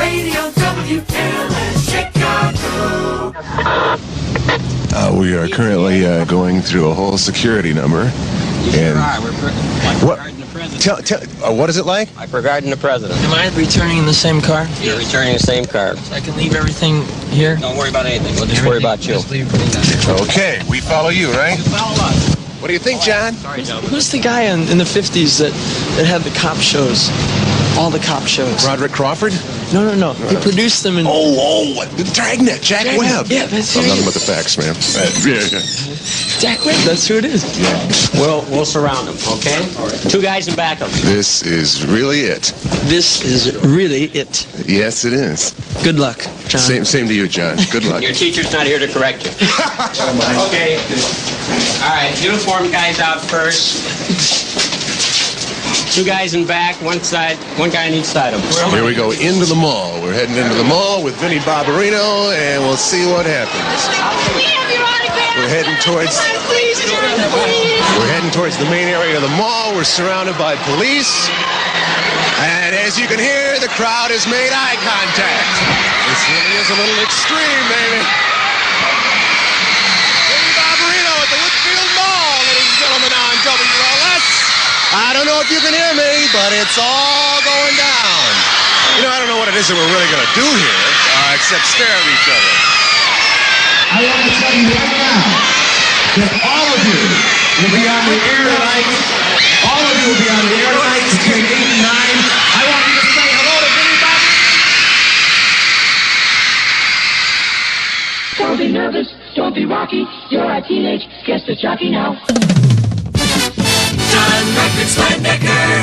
Radio WLS Chicago. We are currently going through a whole security number. And what is it like? Like regarding the president. Am I returning in the same car? You're returning in the same car. So I can leave everything here? Don't worry about anything. We'll just worry about you. Okay, we follow you, right? You follow us. What do you think, John? Who's the guy in the 50s that had the cop shows? All the cop shows. Broderick Crawford? No. He produced them in... Oh, Dragnet, Jack Webb. Yeah, that's who it is. I'm nothing but the facts, man. Jack Webb, that's who it is. Yeah. We'll surround him, okay? All right. Two guys in back of him. This is really it. This is really it. Yes, it is. Good luck, John. Same to you, John. Good luck. Your teacher's not here to correct you. Okay. All right, uniformed guys out first. Two guys in back, one guy on each side of them. Here we go, into the mall. We're heading into the mall with Vinnie Barbarino, and we'll see what happens. We're heading towards the main area of the mall. We're surrounded by police. And as you can hear, the crowd has made eye contact. This really is a little extreme, baby. Vinnie Barbarino at the Woodfield Mall, ladies and gentlemen, on WLS. I don't know if you can hear me, but it's all going down. You know, I don't know what it is that we're really going to do here, except stare at each other. I want to tell you right now that all of you will be on the air tonight. All of you will be on the air tonight between 8 and 9. I want you to say hello to Vinnie Barbarino. Don't be nervous. Don't be rocky. You're our teenage guest jockey now. John Records Linebacker.